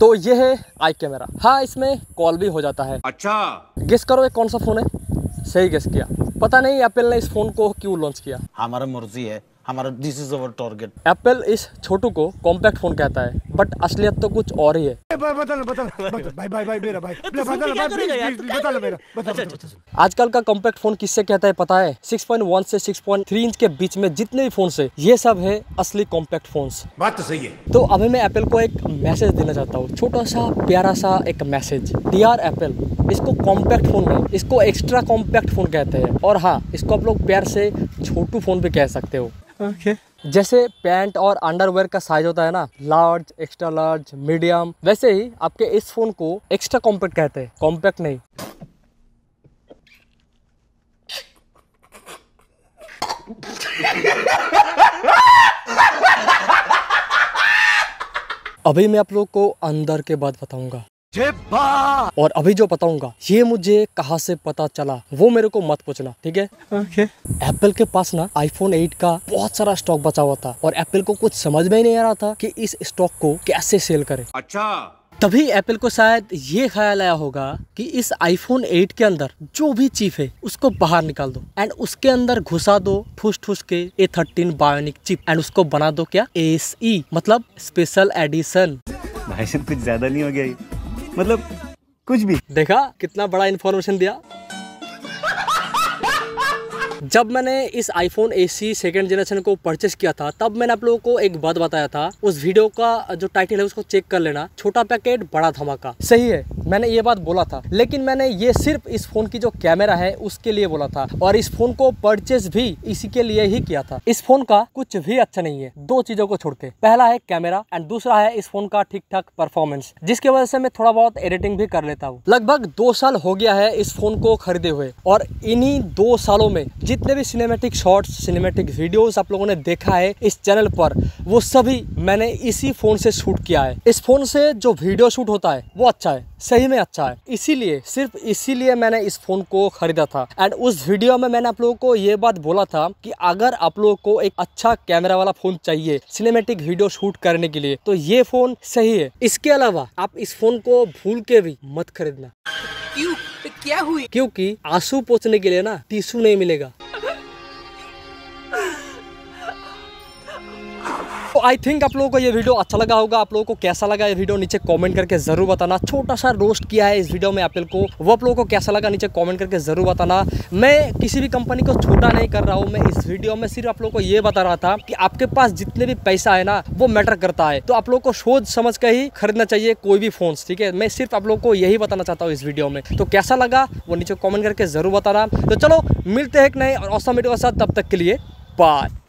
तो ये है आई कैमरा। हाँ, इसमें कॉल भी हो जाता है। अच्छा, गेस करो ये कौन सा फ़ोन है। सही गेस किया। पता नहीं एप्पल ने इस फ़ोन को क्यों लॉन्च किया। हमारा मर्जी है, हमारा this is our target. Apple इस छोटू को कॉम्पैक्ट फ़ोन कहता है, बट असलियत तो कुछ और ही है। आजकल का कॉम्पैक्ट फ़ोन किससे कहता है पता है? 6.1 से 6.3 इंच के बीच में जितने भी फ़ोन है, ये सब है असली कॉम्पैक्ट फ़ोन्स। बात तो सही है। तो अभी मैं एप्पल को एक मैसेज देना चाहता हूँ, छोटा सा प्यारा सा एक मैसेज। डियर एप्पल, इसको कॉम्पैक्ट फ़ोन नहीं, इसको एक्स्ट्रा कॉम्पैक्ट फ़ोन कहते हैं। और हाँ, इसको आप लोग प्यार से छोटू फ़ोन भी कह सकते हो। Okay. जैसे पैंट और अंडरवेयर का साइज होता है ना, लार्ज, एक्स्ट्रा लार्ज, मीडियम, वैसे ही आपके इस फोन को एक्स्ट्रा कॉम्पैक्ट कहते हैं, कॉम्पैक्ट नहीं। अभी मैं आप लोग को अंदर के बाद बताऊंगा, और अभी जो बताऊंगा ये मुझे कहाँ से पता चला वो मेरे को मत पूछना, ठीक है? Okay. एप्पल के पास ना आईफोन 8 का बहुत सारा स्टॉक बचा हुआ था, और एप्पल को कुछ समझ में नहीं आ रहा था कि इस स्टॉक को कैसे सेल करें। अच्छा, तभी एप्पल को शायद ये ख्याल आया होगा कि इस आईफोन 8 के अंदर जो भी चिप है उसको बाहर निकाल दो एंड उसके अंदर घुसा दो ठूस ठूस के A13 बायोनिक चिप एंड उसको बना दो क्या SE, मतलब स्पेशल एडिशन। भाई सब कुछ ज्यादा नहीं हो गया, मतलब कुछ भी। देखा कितना बड़ा इन्फॉर्मेशन दिया। जब मैंने इस आईफोन SE सेकेंड जनरेशन को परचेस किया था, तब मैंने आप लोगों को एक बात बताया था, उस वीडियो का जो टाइटल है उसको चेक कर लेना, छोटा पैकेट बड़ा धमाका। सही है, मैंने ये बात बोला था, लेकिन मैंने ये सिर्फ इस फोन की जो कैमरा है उसके लिए बोला था, और इस फोन को परचेस भी इसी के लिए ही किया था। इस फोन का कुछ भी अच्छा नहीं है, दो चीजों को छोड़ के। पहला है कैमरा एंड दूसरा है इस फोन का ठीक ठाक परफॉर्मेंस, जिसकी वजह से मैं थोड़ा बहुत एडिटिंग भी कर लेता हूँ। लगभग 2 साल हो गया है इस फोन को खरीदे हुए, और इन्हीं 2 सालों में जितने भी सिनेमैटिक शॉर्ट्स, सिनेमैटिक वीडियोस आप लोगों ने देखा है इस चैनल पर, वो सभी मैंने इसी फ़ोन से शूट किया है। इस फ़ोन से जो वीडियो शूट होता है वो अच्छा है, सही में अच्छा है, इसीलिए, सिर्फ इसीलिए मैंने इस फ़ोन को खरीदा था। एंड उस वीडियो में मैंने आप लोगों को ये बात बोला था कि अगर आप लोगों को एक अच्छा कैमरा वाला फ़ोन चाहिए सिनेमैटिक वीडियो शूट करने के लिए, तो ये फ़ोन सही है। इसके अलावा आप इस फ़ोन को भूल के भी मत खरीदना। क्या हुई? क्योंकि आंसू पोंछने के लिए ना टिश्यू नहीं मिलेगा। तो आई थिंक आप लोगों को ये वीडियो अच्छा लगा होगा। आप लोगों को कैसा लगा ये वीडियो नीचे कमेंट करके जरूर बताना। छोटा सा रोस्ट किया है इस वीडियो में एप्पल को, वो आप लोगों को कैसा लगा नीचे कमेंट करके जरूर बताना। मैं किसी भी कंपनी को छोटा नहीं कर रहा हूँ, मैं इस वीडियो में सिर्फ आप लोगों को ये बता रहा था कि आपके पास जितने भी पैसा है ना वो मैटर करता है, तो आप लोगों को सोच समझ कर ही खरीदना चाहिए कोई भी फोन, ठीक है? मैं सिर्फ आप लोगों को यही बताना चाहता हूँ इस वीडियो में। तो कैसा लगा वो नीचे कॉमेंट करके जरूर बताना। तो चलो मिलते हैं एक नए और औसम वीडियो के साथ, तब तक के लिए बाय।